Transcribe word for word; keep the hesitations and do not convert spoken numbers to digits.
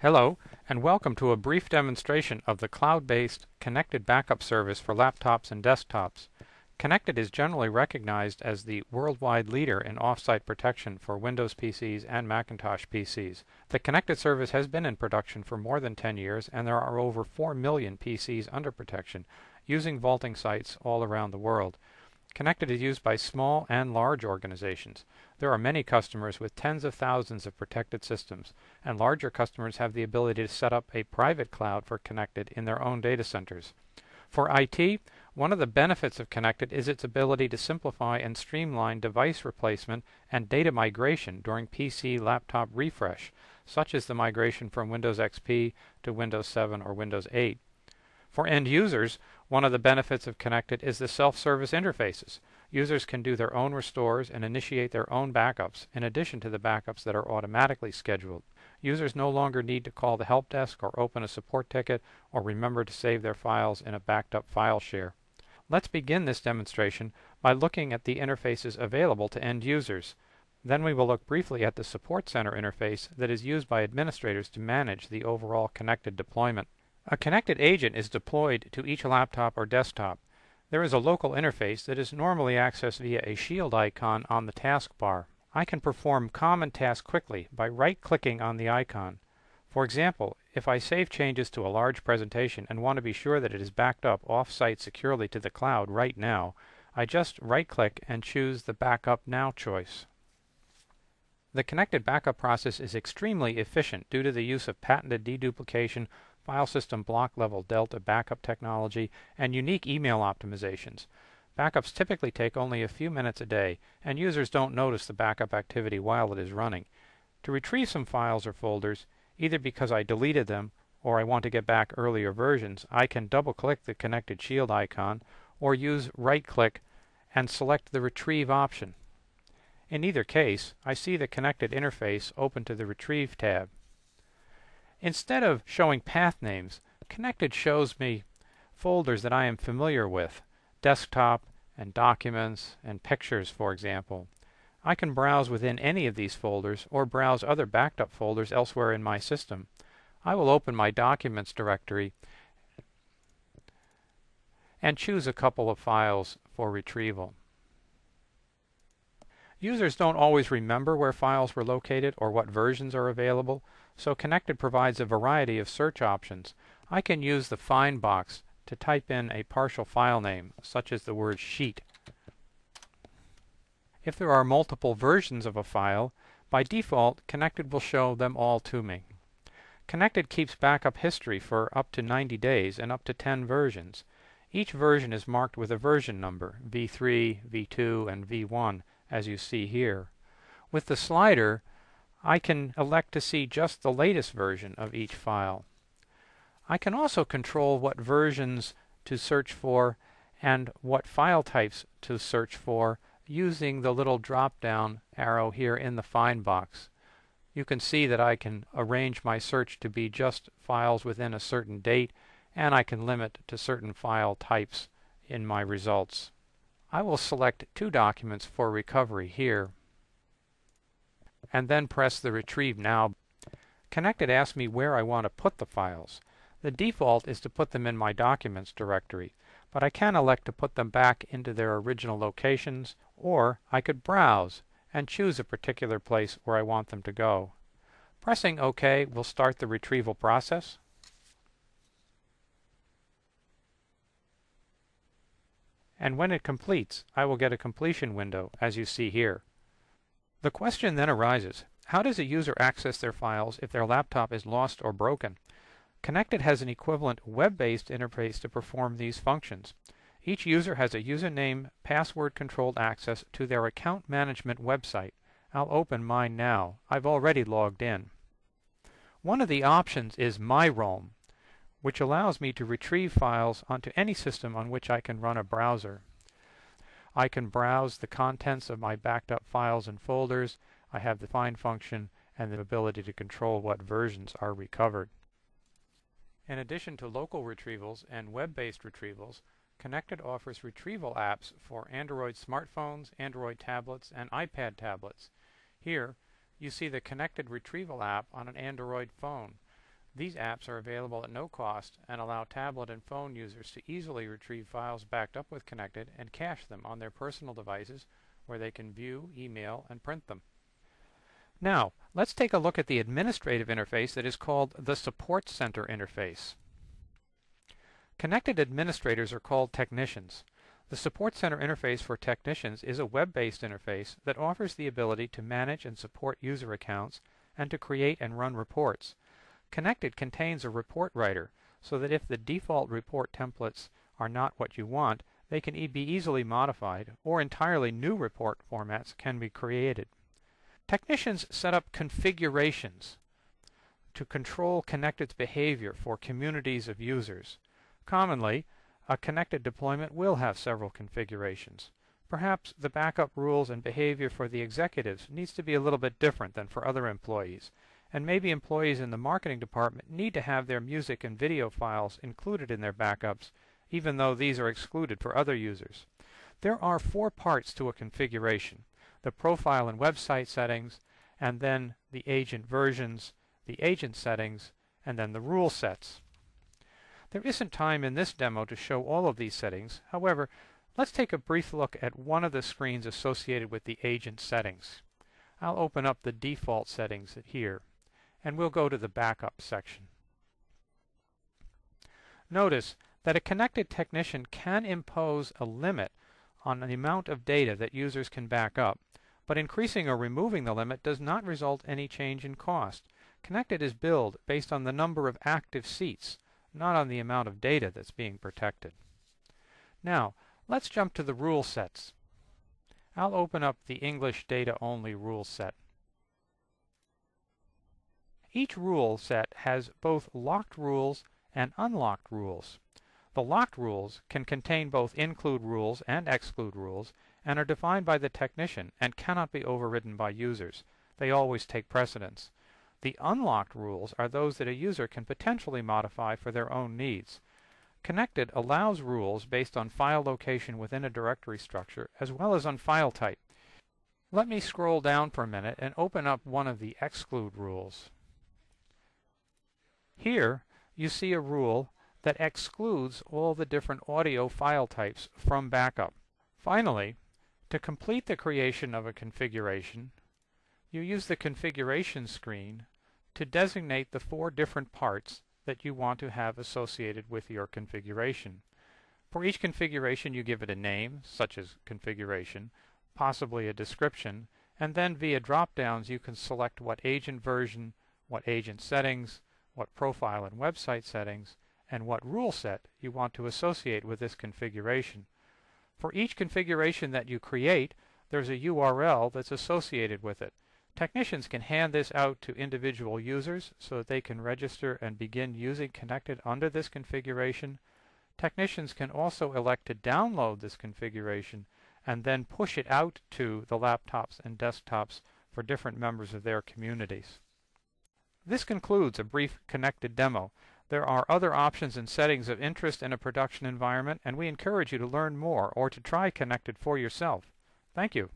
Hello, and welcome to a brief demonstration of the cloud-based Connected Backup Service for laptops and desktops. Connected is generally recognized as the worldwide leader in off-site protection for Windows P Cs and Macintosh P Cs. The Connected service has been in production for more than ten years, and there are over four million P Cs under protection, using vaulting sites all around the world. Connected is used by small and large organizations. There are many customers with tens of thousands of protected systems, and larger customers have the ability to set up a private cloud for Connected in their own data centers. For I T, one of the benefits of Connected is its ability to simplify and streamline device replacement and data migration during P C laptop refresh, such as the migration from Windows X P to Windows seven or Windows eight. For end users, one of the benefits of Connected is the self-service interfaces. Users can do their own restores and initiate their own backups, in addition to the backups that are automatically scheduled. Users no longer need to call the help desk or open a support ticket or remember to save their files in a backed-up file share. Let's begin this demonstration by looking at the interfaces available to end users. Then we will look briefly at the Support Center interface that is used by administrators to manage the overall Connected deployment. A Connected agent is deployed to each laptop or desktop. There is a local interface that is normally accessed via a shield icon on the taskbar. I can perform common tasks quickly by right-clicking on the icon. For example, if I save changes to a large presentation and want to be sure that it is backed up off-site securely to the cloud right now, I just right-click and choose the Backup Now choice. The Connected backup process is extremely efficient due to the use of patented deduplication, file system block-level delta backup technology, and unique email optimizations. Backups typically take only a few minutes a day, and users don't notice the backup activity while it is running. To retrieve some files or folders, either because I deleted them or I want to get back earlier versions, I can double-click the Connected shield icon or use right-click and select the Retrieve option. In either case, I see the Connected interface open to the Retrieve tab. Instead of showing path names, Connected shows me folders that I am familiar with, desktop and documents and pictures, for example. I can browse within any of these folders or browse other backed up folders elsewhere in my system. I will open my documents directory and choose a couple of files for retrieval. Users don't always remember where files were located or what versions are available, so Connected provides a variety of search options. I can use the Find box to type in a partial file name, such as the word sheet. If there are multiple versions of a file, by default, Connected will show them all to me. Connected keeps backup history for up to ninety days and up to ten versions. Each version is marked with a version number, V three, V two, and V one. As you see here. With the slider, I can elect to see just the latest version of each file. I can also control what versions to search for and what file types to search for using the little drop-down arrow here in the Find box. You can see that I can arrange my search to be just files within a certain date, and I can limit to certain file types in my results. I will select two documents for recovery here and then press the Retrieve Now. Connected asks me where I want to put the files. The default is to put them in my Documents directory, but I can elect to put them back into their original locations, or I could browse and choose a particular place where I want them to go. Pressing OK will start the retrieval process. And when it completes, I will get a completion window, as you see here. The question then arises, how does a user access their files if their laptop is lost or broken? Connected has an equivalent web-based interface to perform these functions. Each user has a username, password-controlled access to their account management website. I'll open mine now. I've already logged in. One of the options is MyRoam, which allows me to retrieve files onto any system on which I can run a browser. I can browse the contents of my backed up files and folders. I have the Find function and the ability to control what versions are recovered. In addition to local retrievals and web-based retrievals, Connected offers retrieval apps for Android smartphones, Android tablets, and iPad tablets. Here, you see the Connected retrieval app on an Android phone. These apps are available at no cost and allow tablet and phone users to easily retrieve files backed up with Connected and cache them on their personal devices where they can view, email, and print them. Now, let's take a look at the administrative interface that is called the Support Center interface. Connected administrators are called technicians. The Support Center interface for technicians is a web-based interface that offers the ability to manage and support user accounts and to create and run reports. Connected contains a report writer, so that if the default report templates are not what you want, they can be easily modified, or entirely new report formats can be created. Technicians set up configurations to control Connected's behavior for communities of users. Commonly, a Connected deployment will have several configurations. Perhaps the backup rules and behavior for the executives needs to be a little bit different than for other employees. And maybe employees in the marketing department need to have their music and video files included in their backups, even though these are excluded for other users. There are four parts to a configuration: the profile and website settings, and then the agent versions, the agent settings, and then the rule sets. There isn't time in this demo to show all of these settings. However, let's take a brief look at one of the screens associated with the agent settings. I'll open up the default settings here, and we'll go to the backup section. Notice that a Connected technician can impose a limit on the amount of data that users can back up, but increasing or removing the limit does not result in any change in cost. Connected is billed based on the number of active seats, not on the amount of data that's being protected. Now, let's jump to the rule sets. I'll open up the English Data Only rule set. Each rule set has both locked rules and unlocked rules. The locked rules can contain both include rules and exclude rules and are defined by the technician and cannot be overridden by users. They always take precedence. The unlocked rules are those that a user can potentially modify for their own needs. Connected allows rules based on file location within a directory structure as well as on file type. Let me scroll down for a minute and open up one of the exclude rules. Here you see a rule that excludes all the different audio file types from backup. Finally, to complete the creation of a configuration, you use the configuration screen to designate the four different parts that you want to have associated with your configuration. For each configuration, you give it a name, such as configuration, possibly a description, and then via drop-downs you can select what agent version, what agent settings, what profile and website settings, and what rule set you want to associate with this configuration. For each configuration that you create, there's a U R L that's associated with it. Technicians can hand this out to individual users so that they can register and begin using Connected under this configuration. Technicians can also elect to download this configuration and then push it out to the laptops and desktops for different members of their communities. This concludes a brief Connected demo. There are other options and settings of interest in a production environment, and we encourage you to learn more or to try Connected for yourself. Thank you.